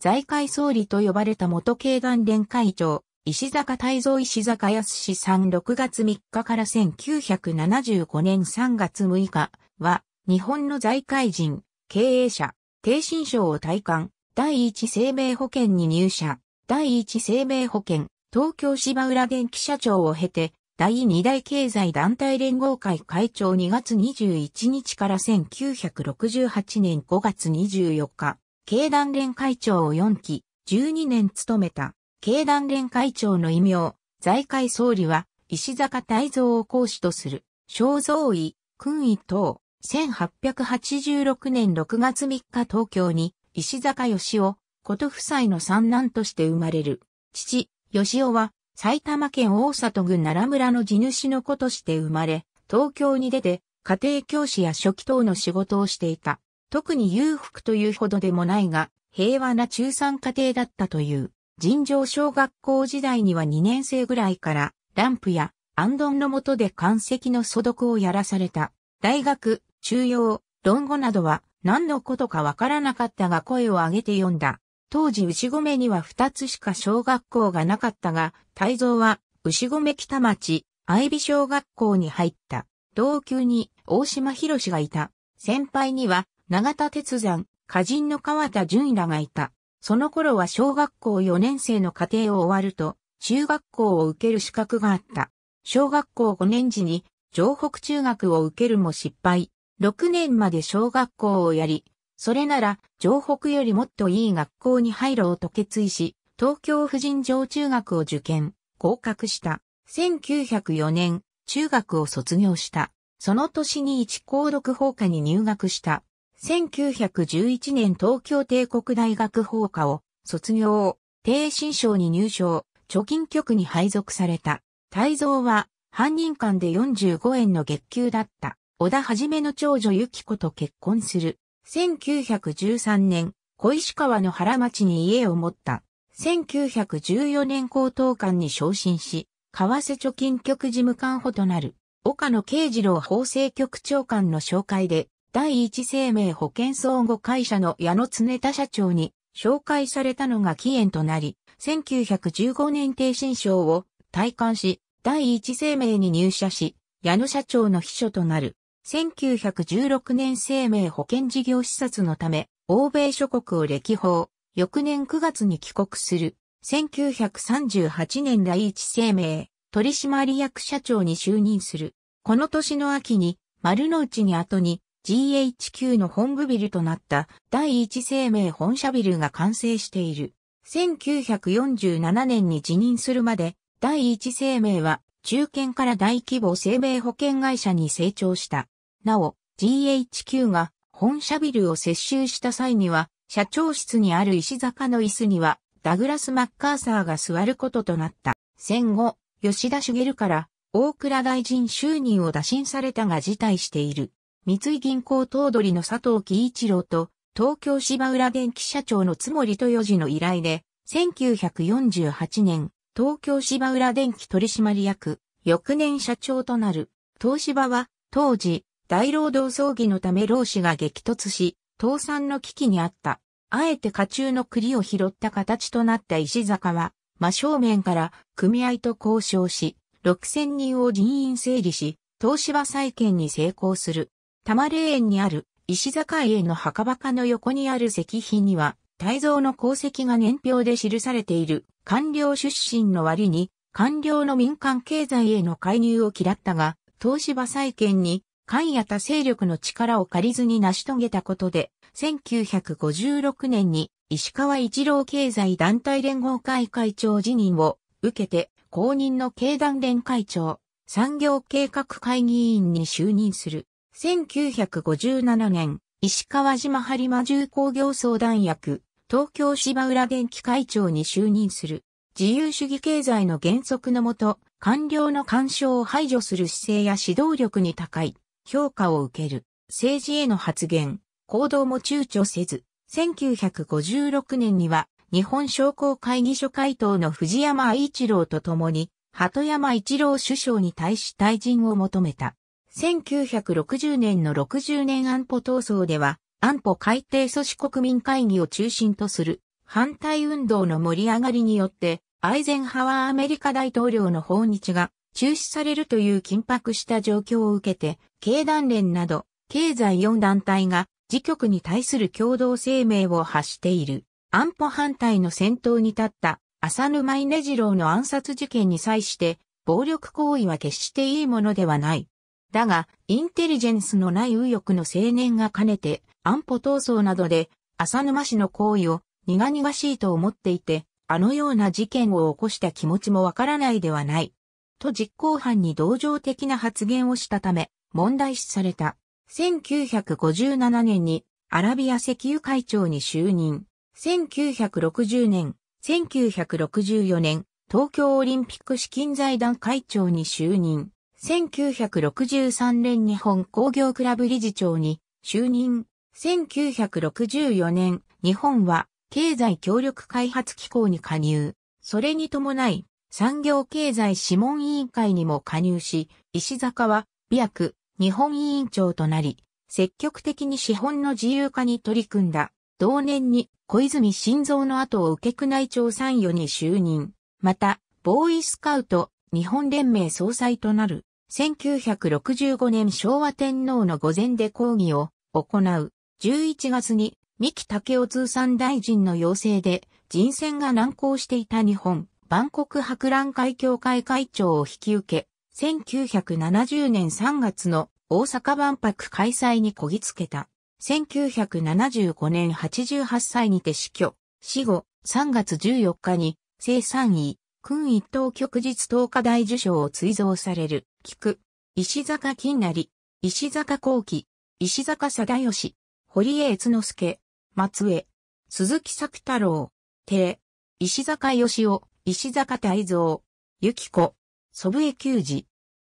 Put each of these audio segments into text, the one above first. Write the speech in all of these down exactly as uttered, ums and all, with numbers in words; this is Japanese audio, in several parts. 財界総理と呼ばれた元慶元連会長、石坂泰三石坂泰さんろくがつみっかからせんきゅうひゃくななじゅうごねんさんがつむいかは、日本の財界人、経営者、逓信省を退官、第一生命保険に入社、第一生命保険、東京芝浦電機社長を経て、第二大経済団体連合会会長にがつにじゅういちにちからせんきゅうひゃくろくじゅうはちねんごがつにじゅうよっか、慶団連会長をよんき、じゅうにねん務めた。慶団連会長の異名、財界総理は、石坂泰三を講師とする、肖像位、勲位等、せんはっぴゃくはちじゅうろくねんろくがつみっか東京に、石坂義雄、こと夫妻の三男として生まれる。父、義雄は、埼玉県大里郡奈良村の地主の子として生まれ、東京に出て、家庭教師や書記等の仕事をしていた。特に裕福というほどでもないが、平和な中産家庭だったという。尋常小学校時代にはにねんせいぐらいから、ランプや行灯の下で漢籍の素読をやらされた。大学、中庸、論語などは、何のことかわからなかったが声を上げて読んだ。当時牛込にはふたつしか小学校がなかったが、泰三は牛込北町、相備小学校に入った。同級に大島博がいた。先輩には永田鉄山、歌人の川田純らがいた。その頃は小学校よねんせいの課程を終わると、中学校を受ける資格があった。小学校ごねんじに城北中学を受けるも失敗。ろくねんまで小学校をやり、それなら、城北よりもっといい学校に入ろうと決意し、東京婦人女中学を受験、合格した。せんきゅうひゃくよねん、中学を卒業した。その年に一校六法科に入学した。せんきゅうひゃくじゅういちねん東京帝国大学法科を卒業、逓信省に入省、貯金局に配属された。泰三は、半任間でよんじゅうごえんの月給だった。小田はじめの長女由紀子と結婚する。せんきゅうひゃくじゅうさんねん、小石川の原町に家を持った。せんきゅうひゃくじゅうよねん高等官に昇進し、為替貯金局事務官補となる。岡野慶次郎法制局長官の紹介で、第一生命保険相互会社の矢野常田社長に紹介されたのが起源となり、せんきゅうひゃくじゅうごねん逓信省を退官し、第一生命に入社し、矢野社長の秘書となる。せんきゅうひゃくじゅうろくねん生命保険事業視察のため、欧米諸国を歴訪、翌年くがつに帰国する。せんきゅうひゃくさんじゅうはちねん第一生命、取締役社長に就任する。この年の秋に、丸の内に後に、ジーエイチキュー の本部ビルとなった、第一生命本社ビルが完成している。せんきゅうひゃくよんじゅうななねんに辞任するまで、第一生命は、中堅から大規模生命保険会社に成長した。なお、ジーエイチキュー が本社ビルを接収した際には、社長室にある石坂の椅子には、ダグラス・マッカーサーが座ることとなった。戦後、吉田茂から大蔵大臣就任を打診されたが辞退している。三井銀行頭取の佐藤喜一郎と、東京芝浦電機社長の津森豊次の依頼で、せんきゅうひゃくよんじゅうはちねん、東京芝浦電機取締役、翌年社長となる。東芝は、当時、大労働争議のため労使が激突し、倒産の危機にあった。あえて火中の栗を拾った形となった石坂は、真正面から組合と交渉し、ろくせんにんを人員整理し、東芝再建に成功する。多摩霊園にある石坂家の墓場の横にある石碑には、泰三の功績が年表で記されている。官僚出身の割に、官僚の民間経済への介入を嫌ったが、東芝再建に、官や他勢力の力を借りずに成し遂げたことで、せんきゅうひゃくごじゅうろくねんに石川一郎経済団体連合会会長辞任を受けて、後任の慶団連会長、産業計画会議員に就任する。せんきゅうひゃくごじゅうななねん、石川島播磨重工業相談役、東京芝浦電機会長に就任する。自由主義経済の原則のもと、官僚の干渉を排除する姿勢や指導力に高い。評価を受ける。政治への発言、行動も躊躇せず、せんきゅうひゃくごじゅうろくねんには日本商工会議所会頭の藤山愛一郎と共に、鳩山一郎首相に対し退陣を求めた。せんきゅうひゃくろくじゅうねんのろくじゅうねん安保闘争では、安保改定阻止国民会議を中心とする反対運動の盛り上がりによって、アイゼンハワーアメリカ大統領の訪日が中止されるという緊迫した状況を受けて、経団連など経済よん団体が時局に対する共同声明を発している。安保反対の先頭に立った浅沼稲次郎の暗殺事件に際して、暴力行為は決していいものではない。だが、インテリジェンスのない右翼の青年が兼ねて、安保闘争などで、浅沼氏の行為を苦々しいと思っていて、あのような事件を起こした気持ちもわからないではない。と実行犯に同情的な発言をしたため、問題視された。せんきゅうひゃくごじゅうななねんに、アラビア石油会長に就任。せんきゅうひゃくろくじゅうねん、せんきゅうひゃくろくじゅうよねん、東京オリンピック資金財団会長に就任。せんきゅうひゃくろくじゅうさんねん日本工業クラブ理事長に就任。せんきゅうひゃくろくじゅうよねん、日本は経済協力開発機構に加入。それに伴い産業経済諮問委員会にも加入し、石坂は美薬日本委員長となり、積極的に資本の自由化に取り組んだ。同年に小泉進三の後を受け宮内庁参与に就任。また、ボーイスカウト、日本連盟総裁となる。せんきゅうひゃくろくじゅうごねん昭和天皇の御前で講義を行う。じゅういちがつに、三木武夫通産大臣の要請で、人選が難航していた日本、万国博覧会協会会長を引き受け、せんきゅうひゃくななじゅうねんさんがつの大阪万博開催にこぎつけた。せんきゅうひゃくななじゅうごねんはちじゅうはっさいにて死去。死後、さんがつじゅうよっかに、正三位、勲一等旭日灯火台受章を追贈される。菊、石坂金成、石坂幸喜、石坂貞義、堀江悦之助、松江、鈴木作太郎、定、石坂義雄、石坂泰造、由紀子、祖父江久治、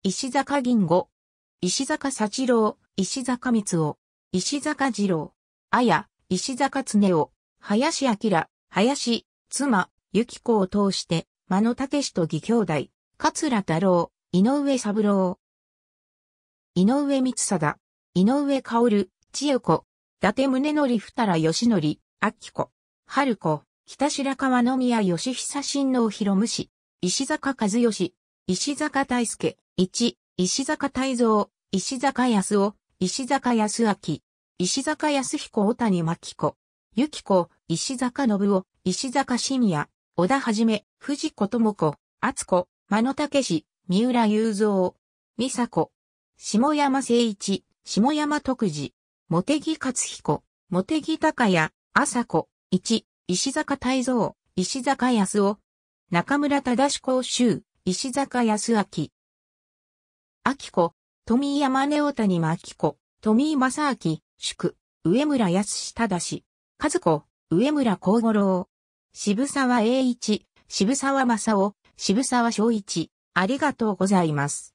石坂銀吾、石坂幸郎、石坂光雄、石坂次郎、綾、石坂恒夫、林明、林、妻、由紀子を通して、間野武史と義兄弟、桂太郎、井上三郎、井上光貞、井上薫、千代子、伊達宗則二良義則、明子、春子、北白川宮義久親王弘武氏、石坂和義、石坂大輔、一、石坂泰造、石坂康夫、石坂康明、石坂康彦大谷牧子、由紀子、石坂信夫、石坂信也、小田はじめ、藤子智子、敦子、間野武史、三浦雄三、美佐子、下山誠一、下山徳次、茂木克彦、茂木孝也、朝子、一、石坂泰造、石坂康夫、中村忠志公衆、石坂康明、明子、富山根尾谷真明子、富井正明、祝、上村康忠、和子、上村幸五郎、渋沢栄一、渋沢正夫、渋沢昭一、ありがとうございます。